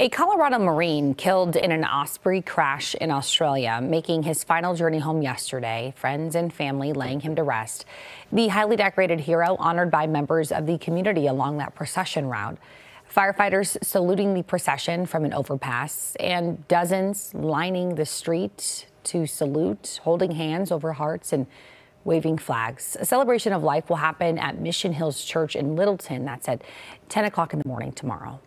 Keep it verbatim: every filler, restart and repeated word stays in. A Colorado Marine killed in an Osprey crash in Australia, making his final journey home yesterday, friends and family laying him to rest. The highly decorated hero honored by members of the community along that procession route. Firefighters saluting the procession from an overpass and dozens lining the street to salute, holding hands over hearts and waving flags. A celebration of life will happen at Mission Hills Church in Littleton. That's at ten o'clock in the morning tomorrow.